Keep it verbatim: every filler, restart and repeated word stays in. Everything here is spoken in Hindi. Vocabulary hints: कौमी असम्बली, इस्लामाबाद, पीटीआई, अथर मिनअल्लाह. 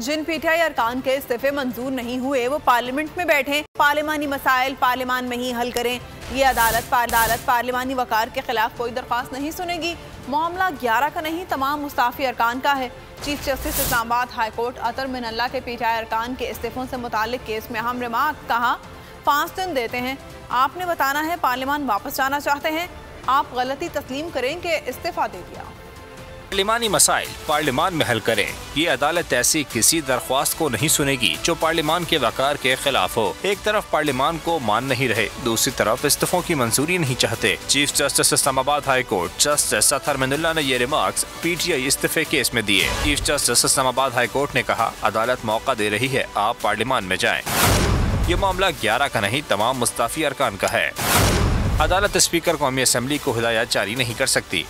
जिन पीटीआई अरकान के इस्तीफे मंजूर नहीं हुए वो पार्लियामेंट में बैठें, पार्लिमानी मसाइल पार्लिमान में ही हल करें। ये अदालत पार अदालत पार्लिमानी वकार के खिलाफ कोई दरख्वास्त नहीं सुनेगी। मामला ग्यारह का नहीं तमाम मुस्ताफी अरकान का है। Chief justice इस्लामाबाद high court अथर मिनअल्लाह के पीटीआई अरकान के इस्तीफों से मुतालिक केस में अहम रिमार्क, कहा पाँच दिन देते हैं, आपने बताना है पार्लिमान वापस जाना चाहते हैं, आप गलती तस्लीम करें कि इस्तीफा दे दिया। पार्लिमानी मसाइल पार्लिमान में हल करें। ये अदालत ऐसी किसी दरख्वास्त को नहीं सुनेगी जो पार्लिमान के वकार के खिलाफ हो। एक तरफ पार्लिमान को मान नहीं रहे, दूसरी तरफ इस्तीफों की मंजूरी नहीं चाहते। Chief justice इस्लामाबाद high court justice अथर मिनअल्लाह ने ये रिमार्क्स पीटीआई इस्तीफे केस में दिए। Chief justice इस्लामाबाद high court ने कहा अदालत मौका दे रही है, आप पार्लिमान में जाएं। ये मामला ग्यारह का नहीं तमाम मुस्ताफी अरकान का है। अदालत स्पीकर कौमी असम्बली को हिदायत जारी नहीं कर सकती।